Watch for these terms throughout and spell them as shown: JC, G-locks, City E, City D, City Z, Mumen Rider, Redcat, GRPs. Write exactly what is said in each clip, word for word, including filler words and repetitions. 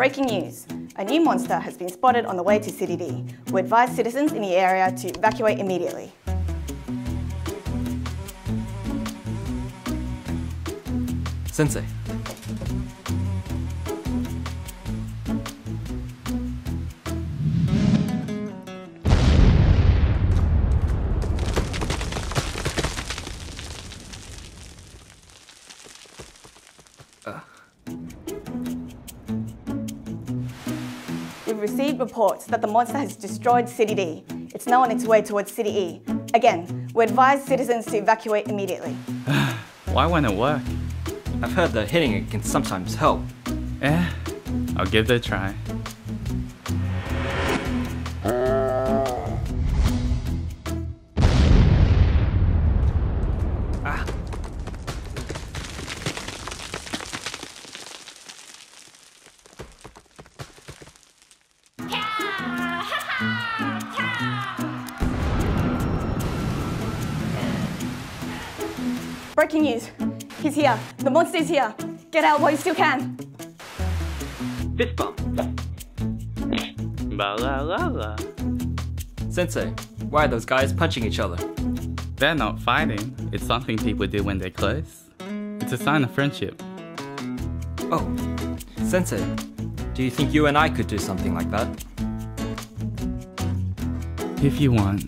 Breaking news, a new monster has been spotted on the way to City D. We advise citizens in the area to evacuate immediately. Sensei. Uh. We've received reports that the monster has destroyed City D. It's now on its way towards City E. Again, we advise citizens to evacuate immediately. Why won't it work? I've heard that hitting it can sometimes help. Eh, I'll give it a try. Ah. Breaking news. He's here. The monster is here. Get out while you still can. Fist bump. Ba la la la. Sensei, why are those guys punching each other? They're not fighting. It's something people do when they're close. It's a sign of friendship. Oh, Sensei, do you think you and I could do something like that? If you want.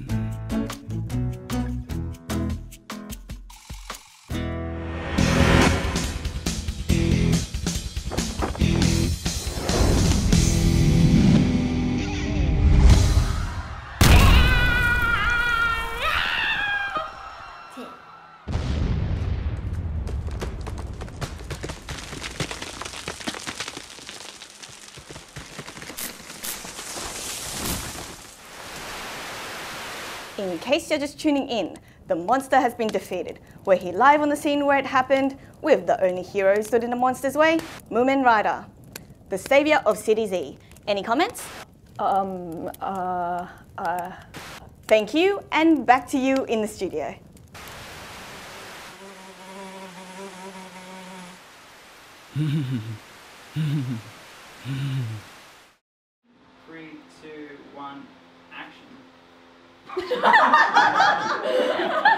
In case you're just tuning in, the monster has been defeated. We're here live on the scene where it happened, with the only hero who stood in the monster's way, Mumen Rider, the saviour of City Z. Any comments? Um, uh, uh... Thank you, and back to you in the studio. Three, two, one, action. Ha ha ha ha!